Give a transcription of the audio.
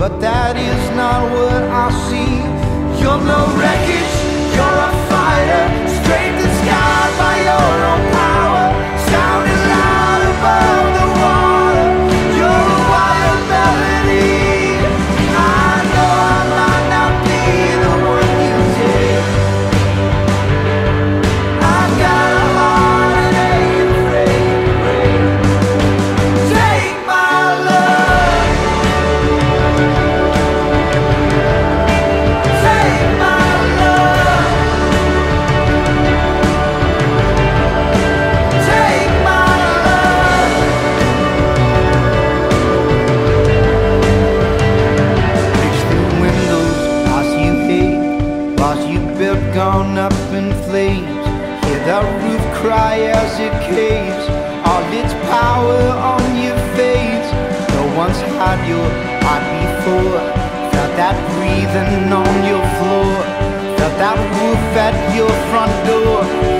but that is not what I see. You're no wreckage, you're a fighter, straight to sky by your own power, sounding loud above the water. You're a wild melody. I know I might not be the one you take. I've got a heart and ain't afraid to break. Take my love, take my love, take my love. Reach through windows past you hate, past you built gone up in flames. Hear the roof cry as it caves, all its power on your face. No one's had your heart before, felt that breathing on your floor, felt that roof at your front door.